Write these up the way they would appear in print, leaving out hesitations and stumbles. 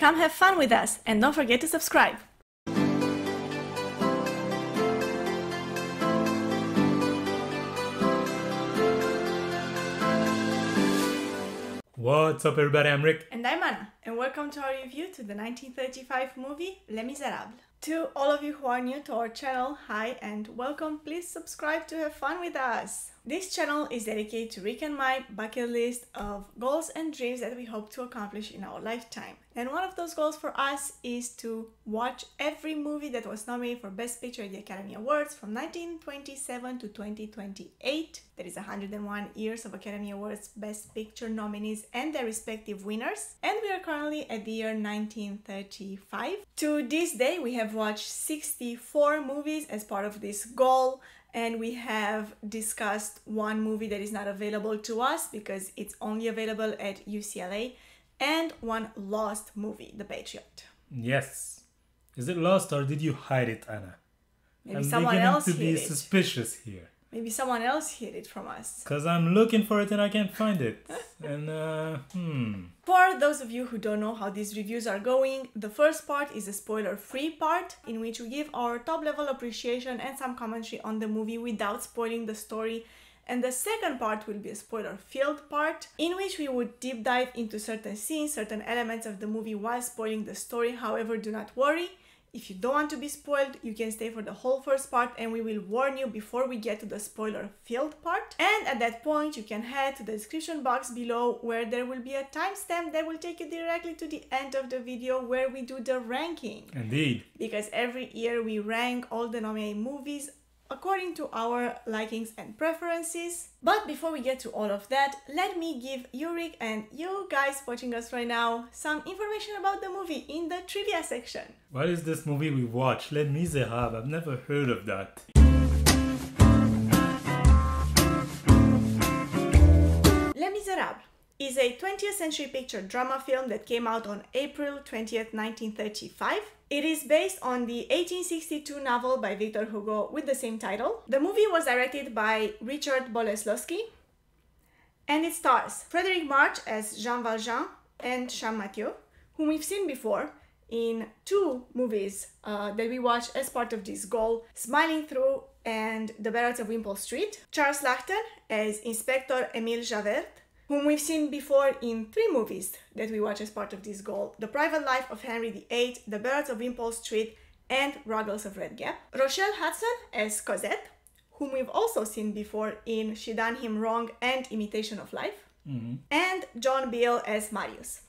Come have fun with us and don't forget to subscribe! What's up everybody, I'm Rick. And I'm Anna. And welcome to our review to the 1935 movie Les Misérables. To all of you who are new to our channel, hi and welcome, please subscribe to have fun with us. This channel is dedicated to Rick and my bucket list of goals and dreams that we hope to accomplish in our lifetime. And one of those goals for us is to watch every movie that was nominated for Best Picture at the Academy Awards from 1927 to 2028. There is 101 years of Academy Awards Best Picture nominees and their respective winners. And we are currently at the year 1935. To this day, we have watched 64 movies as part of this goal. And we have discussed one movie that is not available to us because it's only available at UCLA, and one lost movie, The Patriot. Yes. Is it lost or did you hide it, Anna? Maybe someone else hid it. I'm beginning to be suspicious here. Maybe someone else hid it from us. Because I'm looking for it and I can't find it. And, For those of you who don't know how these reviews are going, the first part is a spoiler-free part in which we give our top-level appreciation and some commentary on the movie without spoiling the story. And the second part will be a spoiler-filled part in which we would deep dive into certain scenes, certain elements of the movie while spoiling the story. However, do not worry. If you don't want to be spoiled, you can stay for the whole first part and we will warn you before we get to the spoiler-filled part. And at that point, you can head to the description box below where there will be a timestamp that will take you directly to the end of the video where we do the ranking. Indeed. Because every year we rank all the nominated movies according to our likings and preferences. But before we get to all of that, let me give you, Rick, and you guys watching us right now some information about the movie in the trivia section. What is this movie we watched? Les Misérables. I've never heard of that. Les Misérables is a 20th century picture drama film that came out on April 20th, 1935. It is based on the 1862 novel by Victor Hugo with the same title. The movie was directed by Richard Boleslawski and it stars Fredric March as Jean Valjean and Jean Mathieu, whom we've seen before in two movies that we watched as part of this goal, Smiling Through and The Barretts of Wimpole Street. Charles Laughton as Inspector Emile Javert, whom we've seen before in three movies that we watch as part of this goal, The Private Life of Henry VIII, The Barretts of Wimpole Street, and Ruggles of Red Gap. Rochelle Hudson as Cosette, whom we've also seen before in She Done Him Wrong and Imitation of Life, and John Beal as Marius.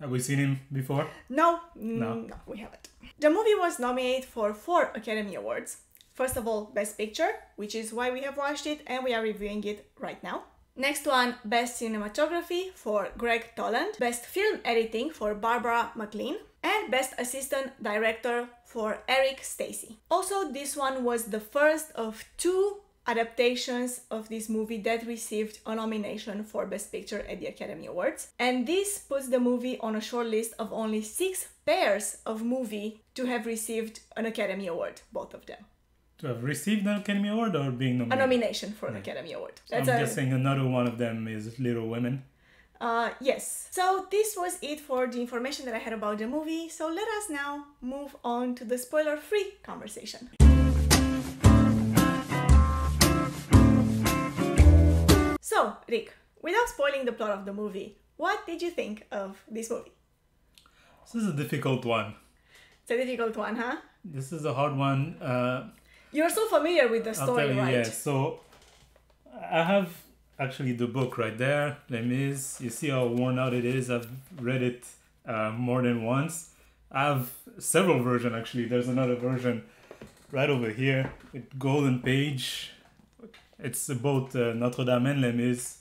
Have we seen him before? No, we haven't. The movie was nominated for 4 Academy Awards. First of all, Best Picture, which is why we have watched it and we are reviewing it right now. Next one, Best Cinematography for Greg Toland, Best Film Editing for Barbara McLean, and Best Assistant Director for Eric Stacey. Also, this one was the first of 2 adaptations of this movie that received a nomination for Best Picture at the Academy Awards. And this puts the movie on a short list of only 6 pairs of movies to have received an Academy Award, both of them. To have received an Academy Award or being nominated? A nomination for an Academy Award. That's I'm guessing another one of them is Little Women. Yes. So this was it for the information that I had about the movie. So let us now move on to the spoiler-free conversation. So, Rick, without spoiling the plot of the movie, what did you think of this movie? This is a difficult one. It's a difficult one, huh? This is a hard one. You're so familiar with the story, right? Yeah, so I have actually the book right there, Les Mis. You see how worn out it is. I've read it more than once. I have several versions, actually. There's another version right over here with golden page. It's about Notre Dame and Les Mis.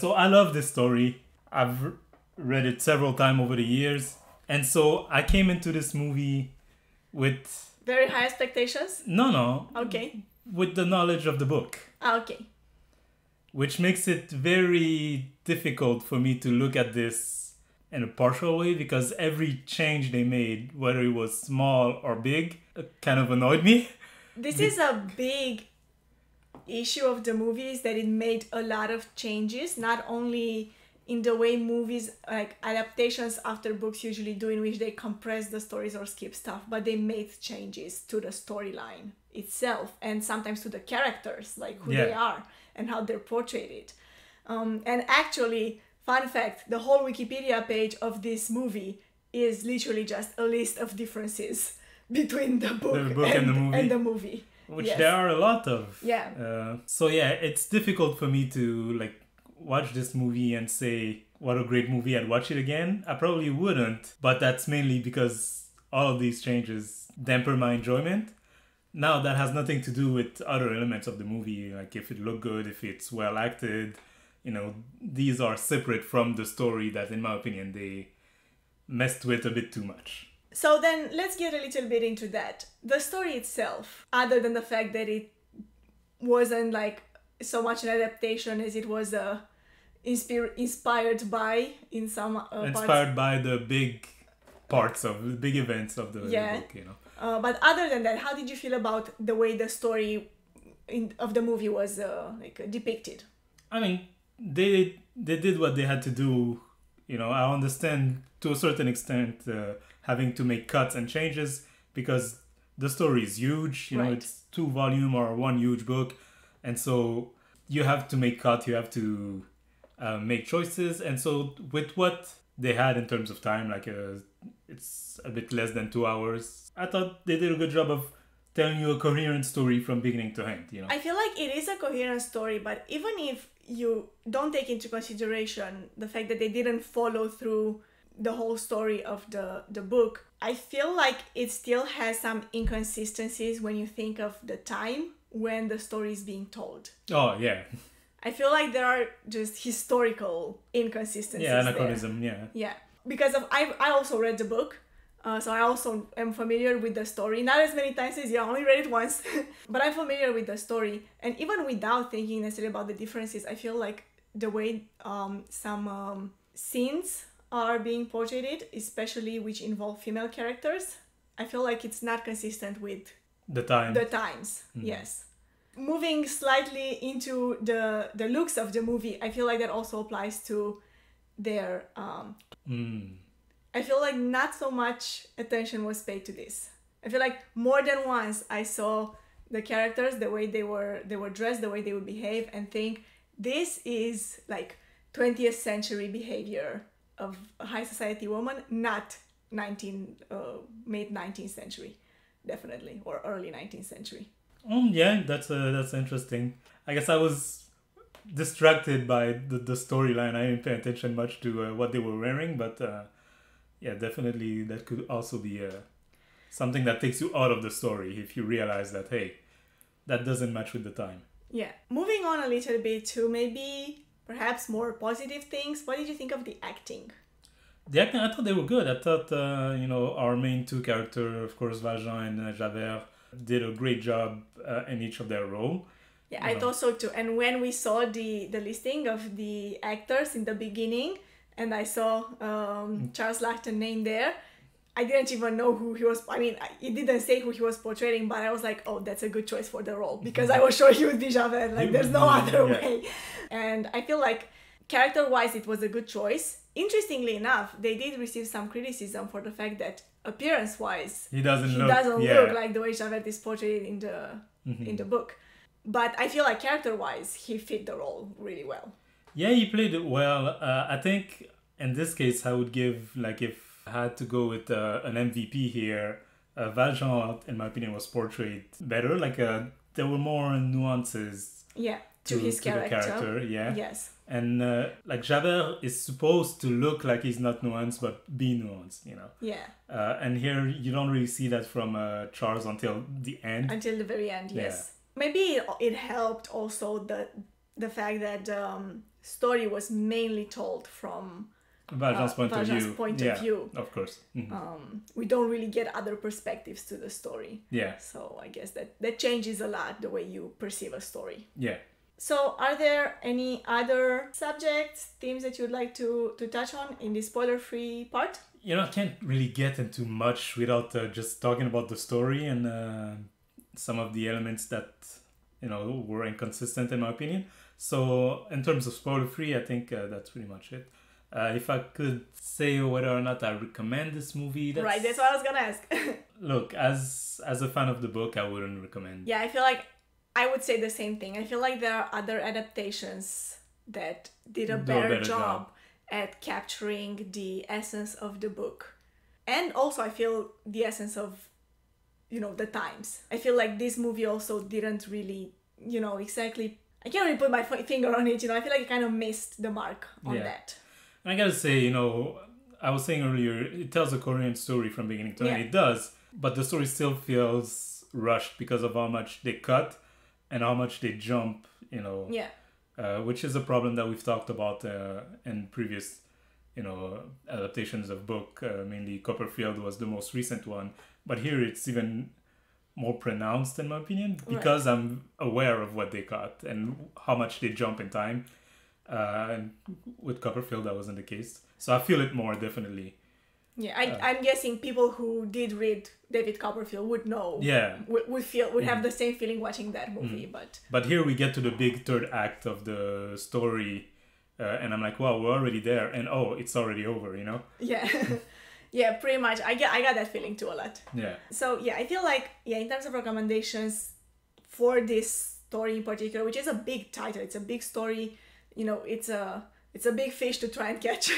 So I love this story. I've read it several times over the years. And so I came into this movie with... Very high expectations? No. Okay. With the knowledge of the book. Okay. Which makes it very difficult for me to look at this in a partial way because every change they made, whether it was small or big, kind of annoyed me. This is a big issue of the movie, is that it made a lot of changes, not only in the way movies, like adaptations after books, usually do, in which they compress the stories or skip stuff, but they made changes to the storyline itself and sometimes to the characters, like who they are and how they're portrayed. And actually, fun fact, the whole Wikipedia page of this movie is literally just a list of differences between the book and the movie. Which there are a lot of. So yeah, it's difficult for me to like watch this movie and say, what a great movie, I'd watch it again. I probably wouldn't, but that's mainly because all of these changes damper my enjoyment. Now, that has nothing to do with other elements of the movie, like if it looked good, if it's well acted, you know, these are separate from the story that, in my opinion, they messed with a bit too much. So then let's get a little bit into that. The story itself, other than the fact that it wasn't like so much an adaptation as it was inspired by, in some inspired by the big parts of the big events of the book, you know. But other than that, how did you feel about the way the story of the movie was like depicted? I mean, they did what they had to do. You know, I understand to a certain extent having to make cuts and changes because the story is huge. You know, it's 2 volumes or one huge book. And so you have to make cuts, you have to make choices. And so with what they had in terms of time, like it's a bit less than 2 hours, I thought they did a good job of telling you a coherent story from beginning to end. You know, I feel like it is a coherent story, but even if you don't take into consideration the fact that they didn't follow through the whole story of the book, I feel like it still has some inconsistencies when you think of the time when the story is being told. Oh, yeah. I feel like there are just historical inconsistencies. Yeah, anachronism, yeah. Because I also read the book, so I also am familiar with the story. Not as many times as you, I only read it once, but I'm familiar with the story. And even without thinking necessarily about the differences, I feel like the way some scenes are being portrayed, especially which involve female characters, I feel like it's not consistent with the times, yes. Moving slightly into the looks of the movie, I feel like that also applies to their... I feel like not so much attention was paid to this. I feel like more than once I saw the characters, the way they were dressed, the way they would behave, and think, this is like 20th century behavior of a high society woman, not mid 19th century. Definitely, or early 19th century. Yeah, that's interesting. I guess I was distracted by the storyline. I didn't pay attention much to what they were wearing, but yeah, definitely that could also be something that takes you out of the story if you realize that, hey, that doesn't match with the time. Yeah. Moving on a little bit to maybe perhaps more positive things. What did you think of the acting? The acting, I thought they were good. I thought, you know, our main two characters, of course, Valjean and Javert, did a great job in each of their role. Yeah, I thought so too. And when we saw the listing of the actors in the beginning, and I saw Charles Laughton name there, I didn't even know who he was. I mean, it didn't say who he was portraying, but I was like, oh, that's a good choice for the role, because I was sure he would be Javert. Like, there's no other way. And I feel like character-wise, it was a good choice. Interestingly enough, they did receive some criticism for the fact that appearance-wise, he doesn't look like the way Javert is portrayed in the book. But I feel like character-wise, he fit the role really well. Yeah, he played it well. I think in this case, I would give, like, if I had to go with an MVP here, Valjean, in my opinion, was portrayed better. Like, there were more nuances. Yeah. To his character, yeah. Yes. And like Javert is supposed to look like he's not nuanced, but be nuanced, you know. Yeah. And here you don't really see that from Charles until the end. Until the very end, yes. Yeah. Maybe it helped also the fact that story was mainly told from Valjean's point of view. Of course. Mm-hmm. We don't really get other perspectives to the story. Yeah. So I guess that changes a lot the way you perceive a story. Yeah. So are there any other subjects, themes that you'd like to touch on in this spoiler-free part? You know, I can't really get into much without just talking about the story and some of the elements that, you know, were inconsistent in my opinion. So in terms of spoiler-free, I think that's pretty much it. If I could say whether or not I recommend this movie, that's... Right, that's what I was gonna ask. Look, as a fan of the book, I wouldn't recommend. Yeah, I feel like I would say the same thing. I feel like there are other adaptations that did a better job at capturing the essence of the book. And also, I feel the essence of, you know, the times. I feel like this movie also didn't really, you know, exactly... I can't really put my finger on it, you know. I feel like I kind of missed the mark on that. And I gotta say, you know, I was saying earlier, it tells a coherent story from beginning to end. It does, but the story still feels rushed because of how much they cut and how much they jump, you know. Yeah. Which is a problem that we've talked about in previous, you know, adaptations of book. Mainly Copperfield was the most recent one, but here it's even more pronounced in my opinion because I'm aware of what they cut and how much they jump in time. And with Copperfield, that wasn't the case. So I feel it more, definitely. Yeah, I'm guessing people who did read David Copperfield would know. Yeah. Would have the same feeling watching that movie, But here we get to the big third act of the story, and I'm like, wow, we're already there, and oh, it's already over, you know? Yeah. Yeah, pretty much. I got that feeling too a lot. Yeah. So, yeah, I feel like, yeah, in terms of recommendations for this story in particular, which is a big title, it's a big story... You know, it's a big fish to try and catch.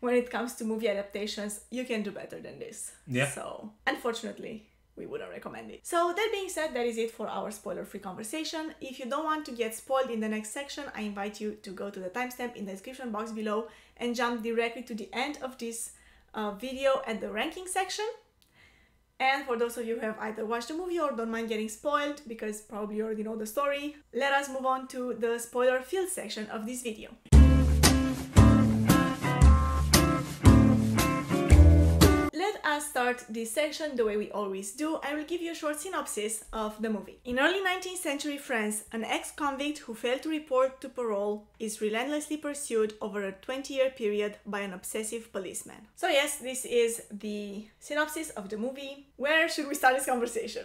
When it comes to movie adaptations, you can do better than this. Yeah. So, unfortunately, we wouldn't recommend it. So, that being said, that is it for our spoiler-free conversation. If you don't want to get spoiled in the next section, I invite you to go to the timestamp in the description box below and jump directly to the end of this video at the ranking section. And for those of you who have either watched the movie or don't mind getting spoiled, because probably you already know the story, let us move on to the spoiler filled section of this video. Let us start this section the way we always do. I will give you a short synopsis of the movie. In early 19th century France, an ex-convict who failed to report to parole is relentlessly pursued over a 20-year period by an obsessive policeman. So yes, this is the synopsis of the movie. Where should we start this conversation?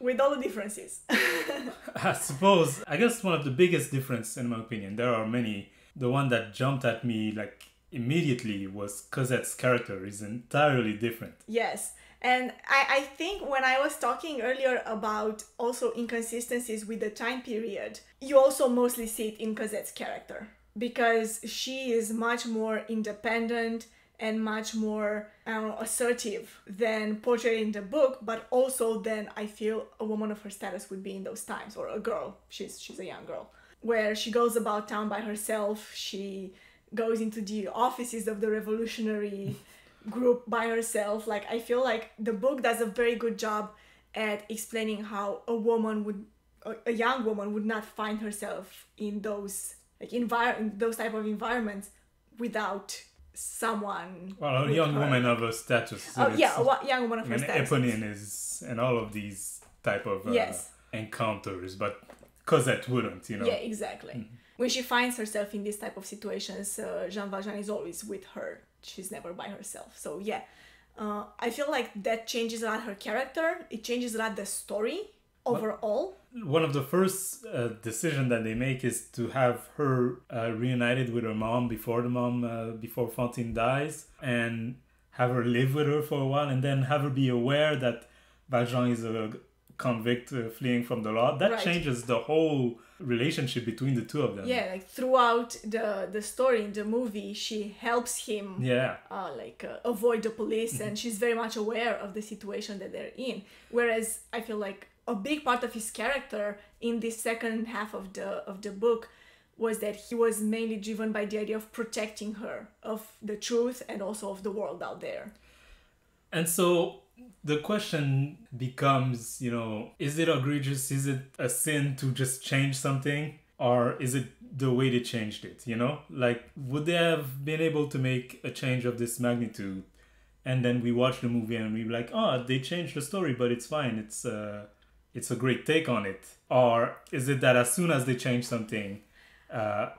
With all the differences. I guess one of the biggest differences, in my opinion, there are many. The one that jumped at me like immediately was Cosette's character is entirely different. Yes, and I think when I was talking earlier about also inconsistencies with the time period, you also mostly see it in Cosette's character because she is much more independent and much more assertive than portrayed in the book, but also than I feel a woman of her status would be in those times, or a girl, she's a young girl, where she goes about town by herself, she goes into the offices of the revolutionary group by herself. Like, I feel like the book does a very good job at explaining how a young woman would not find herself in those type of environments without someone. Well, a young woman of her status. So young woman of her status. Eponine is, and all of these type of encounters, but Cosette wouldn't, you know. Yeah, exactly. Mm-hmm. When she finds herself in these type of situations, Jean Valjean is always with her. She's never by herself. So yeah, I feel like that changes a lot her character. It changes a lot the story overall. One of the first decision that they make is to have her reunited with her mom before Fantine dies, and have her live with her for a while, and then have her be aware that Valjean is a convict fleeing from the law. That changes the whole relationship between the two of them. Yeah, like throughout the story in the movie, she helps him avoid the police, and she's very much aware of the situation that they're in. Whereas I feel like a big part of his character in this second half of the book was that he was mainly driven by the idea of protecting her, of the truth, and also of the world out there. And so the question becomes, you know, is it egregious? Is it a sin to just change something? Or is it the way they changed it, you know? Like, would they have been able to make a change of this magnitude? And then we watch the movie and we're like, oh, they changed the story, but it's fine. It's a great take on it. Or is it that as soon as they change something,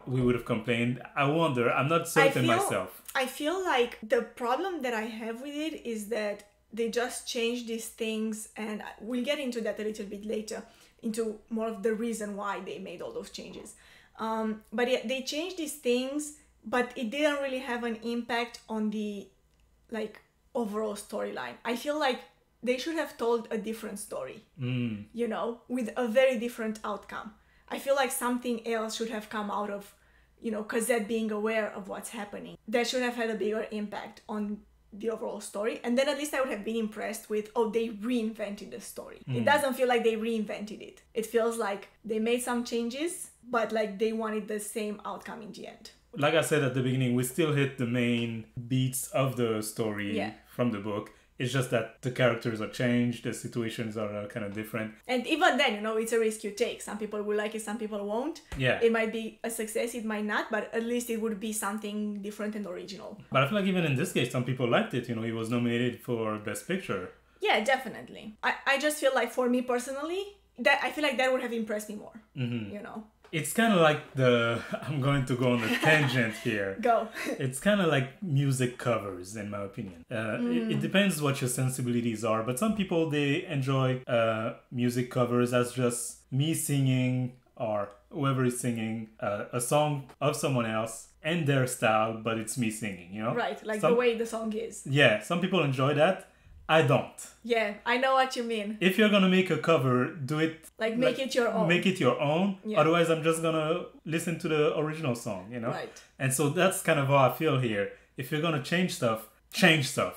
we would have complained? I wonder. I'm not certain myself. I feel like the problem that I have with it is that they just change these things, and we'll get into that a little bit later, into more of the reason why they made all those changes. But yeah, they change these things but it didn't really have an impact on the like overall storyline. I feel like they should have told a different story, you know, with a very different outcome. I feel like something else should have come out of, you know, Cosette being aware of what's happening. That should have had a bigger impact on the overall story. And then at least I would have been impressed with, oh, they reinvented the story. It doesn't feel like they reinvented it. It feels like they made some changes, but like they wanted the same outcome in the end. Like I said at the beginning, we still hit the main beats of the story from the book. It's just that the characters are changed, the situations are kind of different. And even then, you know, it's a risk you take. Some people will like it, some people won't. Yeah. It might be a success, it might not, but at least it would be something different and original. But I feel like even in this case, some people liked it. You know, he was nominated for Best Picture. Yeah, definitely. I just feel like for me personally, that I feel like that would have impressed me more, you know. It's kind of like the... I'm going to go on a tangent here. Go. It's kind of like music covers, in my opinion. It depends what your sensibilities are, but some people, they enjoy music covers as just me singing or whoever is singing a song of someone else and their style, but it's me singing, you know? Right, like the way the song is. Yeah, some people enjoy that. I don't. Yeah, I know what you mean. If you're gonna make a cover, do it... like, make it your own. Make it your own. Yeah. Otherwise, I'm just gonna listen to the original song, you know? Right. And so that's kind of how I feel here. If you're gonna change stuff,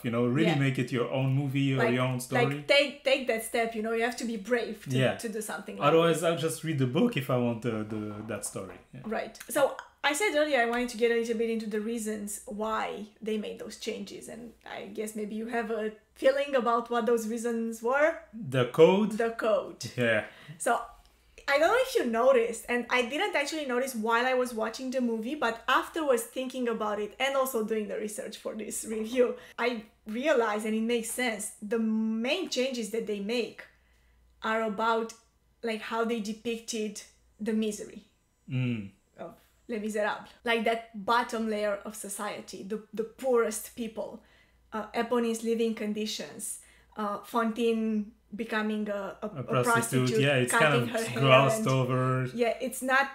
you know? Really make it your own movie or your own story. Like, take that step, you know? You have to be brave to do something like Otherwise, that. I'll just read the book if I want that story. Yeah. Right. So... I said earlier I wanted to get a little bit into the reasons why they made those changes, and I guess maybe you have a feeling about what those reasons were? The code? The code. Yeah. So, I don't know if you noticed, and I didn't actually notice while I was watching the movie, but afterwards thinking about it and also doing the research for this review, I realized, and it makes sense, the main changes that they make are about like how they depicted the misery. Of Les Misérables, like that bottom layer of society, the poorest people, Éponine living conditions, Fantine becoming a prostitute, yeah, it's kind of glossed over. Yeah, it's not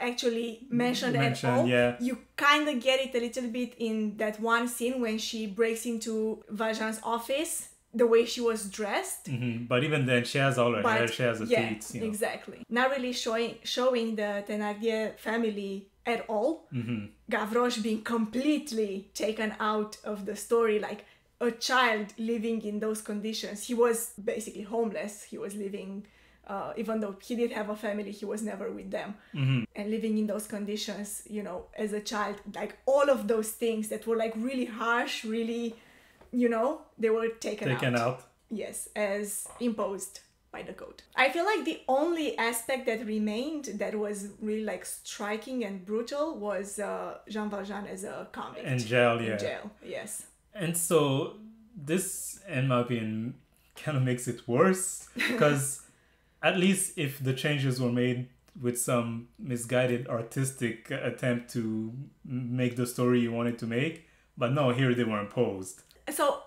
actually mentioned at all. Yeah. You kind of get it a little bit in that one scene when she breaks into Valjean's office, the way she was dressed. But even then, she has all her hair, she has her teeth. You know. Exactly. Not really showing the Thénardier family at all. Gavroche being completely taken out of the story, like a child living in those conditions. He was basically homeless. He was living, even though he did have a family, he was never with them. And living in those conditions, you know, as a child, like all of those things that were like really harsh, really... you know, they were taken out. Yes, as imposed by the code. I feel like the only aspect that remained that was really like striking and brutal was Jean Valjean as a convict. In jail, yeah. In jail, yes. And so this, in my opinion, kind of makes it worse because at least if the changes were made with some misguided artistic attempt to make the story you wanted to make, but no, here they were imposed. So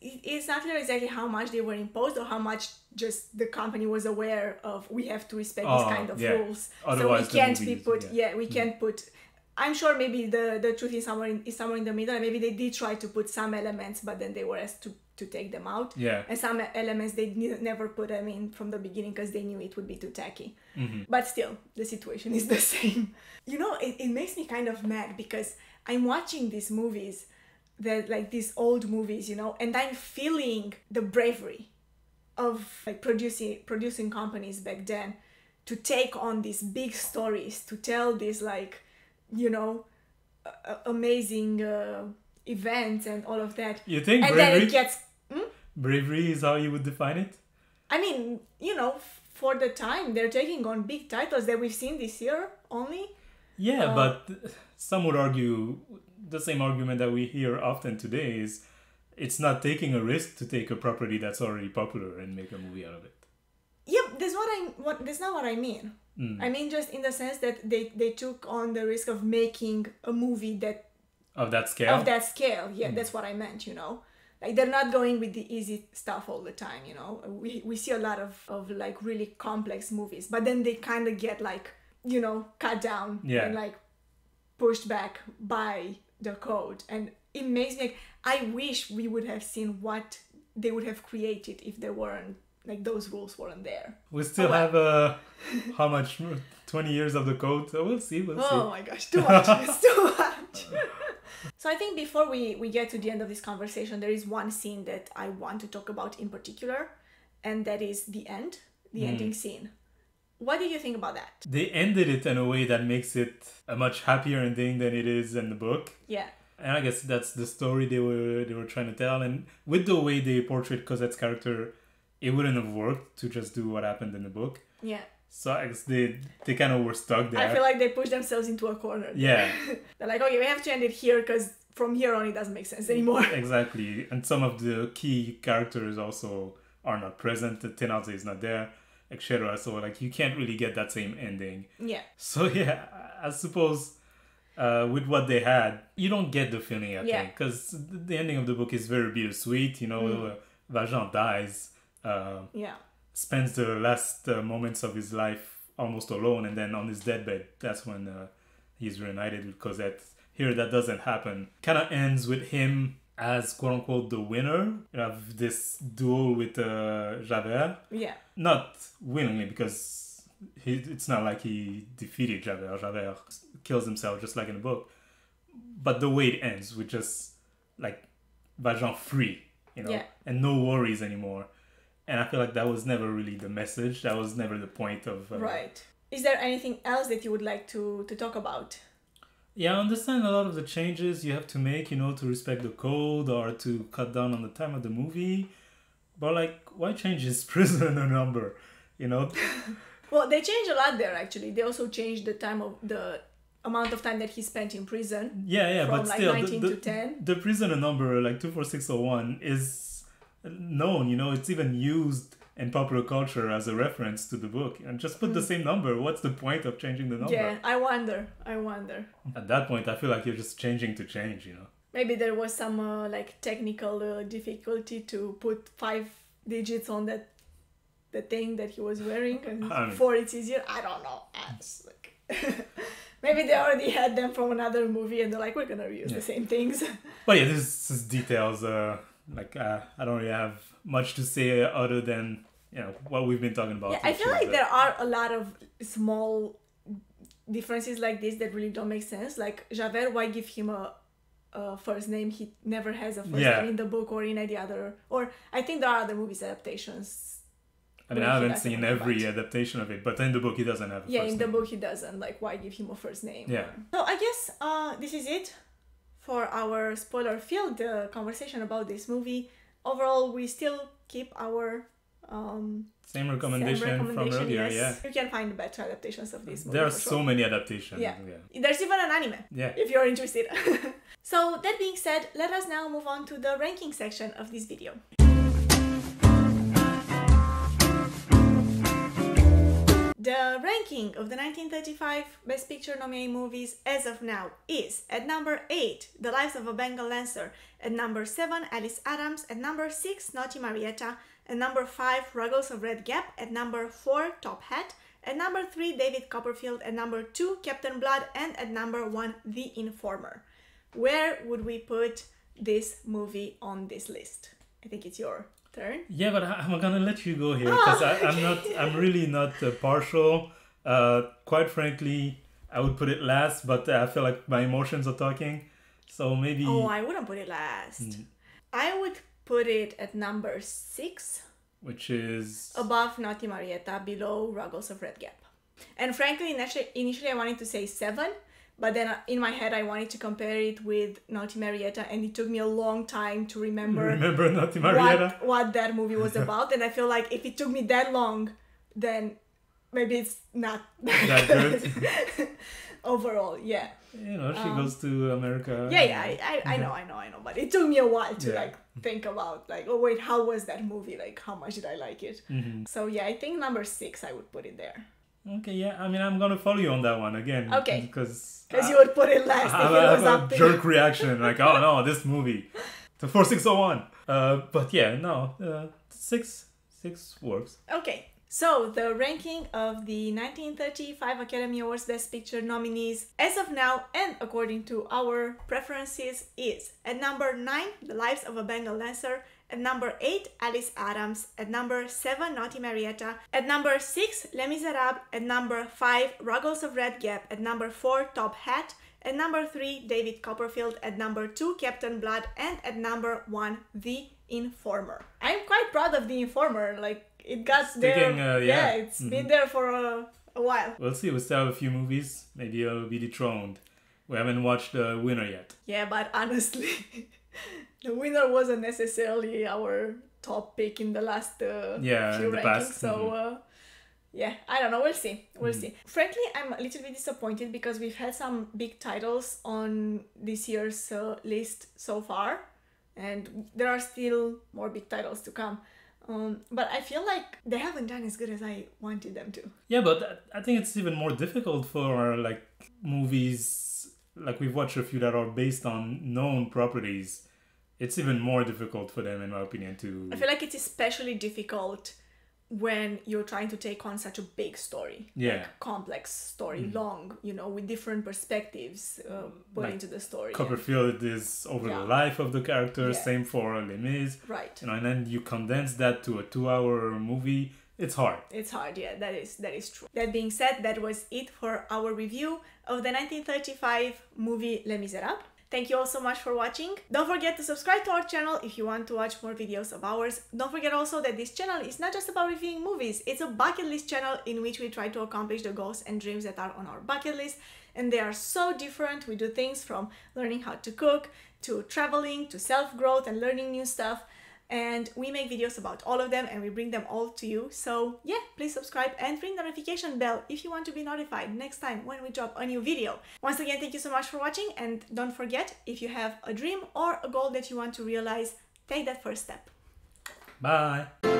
it's not clear exactly how much they were imposed or how much just the company was aware of. We have to respect these kind of rules. Otherwise, so we can't be put. Yeah, we can't put. I'm sure maybe the truth is somewhere in the middle. And maybe they did try to put some elements, but then they were asked to take them out. Yeah. And some elements they never put them in from the beginning because they knew it would be too tacky. But still, the situation is the same. You know, it makes me kind of mad because I'm watching these movies. Like these old movies, you know, and I'm feeling the bravery of like producing companies back then to take on these big stories, to tell these like, you know, amazing events and all of that. You think and bravery? Then it gets, bravery is how you would define it? I mean, you know, for the time they're taking on big titles that we've seen this year only. Yeah, but some would argue the same argument that we hear often today is it's not taking a risk to take a property that's already popular and make a movie out of it. Yeah, that's not what I mean. I mean just in the sense that they took on the risk of making a movie that... of that scale? Of that scale, yeah, that's what I meant, you know. Like they're not going with the easy stuff all the time, you know. We see a lot of like really complex movies, but then they kind of get like... you know, cut down and like pushed back by the code. And it makes me like, I wish we would have seen what they would have created if there weren't, like, those rules weren't there. We still have how much 20 years of the code. So we'll see. Oh my gosh, too much. It's too much. So I think before we get to the end of this conversation, there is one scene that I want to talk about in particular, and that is the end, the ending scene. What do you think about that? They ended it in a way that makes it a much happier ending than it is in the book. Yeah. And I guess that's the story they were trying to tell. And with the way they portrayed Cosette's character, it wouldn't have worked to just do what happened in the book. Yeah. So I guess they kind of were stuck there. I feel like they pushed themselves into a corner. Yeah. They're like, okay, we have to end it here because from here on it doesn't make sense anymore. Exactly. And some of the key characters also are not present. Thénardier is not there, etc. So like you can't really get that same ending. Yeah. So yeah, I suppose with what they had, you don't get the feeling, I think, because the ending of the book is very bittersweet. You know, Valjean dies. Spends the last moments of his life almost alone, and then on his deathbed, that's when he's reunited with Cosette. Here, that doesn't happen. Kind of ends with him as quote-unquote the winner. You have this duel with Javert. Yeah. Not willingly, because it's not like he defeated Javert. Javert kills himself, just like in the book. But the way it ends, with just, like, Valjean free, you know? Yeah. And no worries anymore. And I feel like that was never really the message. That was never the point of... Right. Is there anything else that you would like to talk about? Yeah, I understand a lot of the changes you have to make, you know, to respect the code or to cut down on the time of the movie. But, like, why change his prisoner number, you know? Well, they changed a lot there, actually. They also changed the time of the... amount of time that he spent in prison. Yeah, but like still... From, 19 to 10. The prisoner number, like, 24601 is... known, you know, it's even used in popular culture as a reference to the book. And just put the same number. What's the point of changing the number? Yeah, I wonder. At that point, I feel like you're just changing to change, you know. Maybe there was some like technical difficulty to put 5 digits on the thing that he was wearing, and for it's easier. I don't know. Maybe they already had them from another movie, and they're like, we're gonna reuse the same things. But yeah, this is details. I don't really have much to say other than, you know, what we've been talking about. Yeah, I feel like there are a lot of small differences like this that really don't make sense. Like, Javert, why give him a first name? He never has a first name in the book or in any other... Or I think there are other movies adaptations. I mean, I haven't seen every adaptation of it, but in the book he doesn't have a first name. Yeah, in the book he doesn't. Like, why give him a first name? Yeah. So I guess this is it. For our spoiler-filled conversation about this movie. Overall, we still keep our same recommendation from earlier. Yes. Yeah, you can find better adaptations of this movie. There are so many adaptations. Yeah, there's even an anime. Yeah, if you're interested. So that being said, let us now move on to the ranking section of this video. The ranking of the 1935 Best Picture nominee movies as of now is at number 8, The Lives of a Bengal Lancer, at number 7, Alice Adams, at number 6, Naughty Marietta, at number 5, Ruggles of Red Gap, at number 4, Top Hat, at number 3, David Copperfield, at number 2, Captain Blood, and at number 1, The Informer. Where would we put this movie on this list? I think it's your turn. Yeah, but I'm gonna let you go here because I'm really not partial. Quite frankly, I would put it last, but I feel like my emotions are talking, so maybe. Oh, I wouldn't put it last. I would put it at number 6, which is above Naughty Marietta, below Ruggles of Red Gap. And frankly, initially I wanted to say 7, but then in my head I wanted to compare it with Naughty Marietta, and it took me a long time to remember Naughty Marietta, what that movie was about. And I feel like if it took me that long, then maybe it's not that good. Overall, yeah. You know, she goes to America. I know. But it took me a while to like think about like, oh wait, how was that movie? Like, how much did I like it? So yeah, I think number 6 I would put it there. Okay, yeah, I mean, I'm gonna follow you on that one again. Okay. Because you would put it last. I have a jerk reaction, like, oh no, this movie. The 4601. But yeah, no, 6 works. Okay, So, the ranking of the 1935 Academy Awards Best Picture nominees as of now and according to our preferences is at number 9, The Lives of a Bengal Lancer, at number 8, Alice Adams, at number 7, Naughty Marietta, at number 6, Les Misérables, at number 5, Ruggles of Red Gap, at number 4, Top Hat, at number 3, David Copperfield, at number 2, Captain Blood, and at number 1, The Informer. I'm quite proud of The Informer, like, it got sticking, there, yeah, it's been there for a while. We'll see, we still have a few movies, maybe it'll be dethroned. We haven't watched the winner yet. Yeah, but honestly, the winner wasn't necessarily our top pick in the last few rankings, past. So yeah, I don't know, we'll see, we'll see. Frankly, I'm a little bit disappointed because we've had some big titles on this year's list so far, and there are still more big titles to come. But I feel like they haven't done as good as I wanted them to. Yeah, but I think it's even more difficult for like movies, like we've watched a few that are based on known properties. It's even more difficult for them, in my opinion, to... I feel like it's especially difficult when you're trying to take on such a big story. Yeah. Like, complex story, long, you know, with different perspectives put like into the story. Copperfield is over the life of the character, same for Les Mis. Right. You know, and then you condense that to a 2-hour movie. It's hard. It's hard, yeah, that is true. That being said, that was it for our review of the 1935 movie Les Misérables. Thank you all so much for watching. Don't forget to subscribe to our channel if you want to watch more videos of ours. Don't forget also that this channel is not just about reviewing movies, it's a bucket list channel in which we try to accomplish the goals and dreams that are on our bucket list, and they are so different. We do things from learning how to cook, to traveling, to self-growth and learning new stuff, and we make videos about all of them and we bring them all to you. So yeah, please subscribe and ring the notification bell if you want to be notified next time when we drop a new video. Once again, thank you so much for watching, and don't forget, if you have a dream or a goal that you want to realize, take that first step. Bye!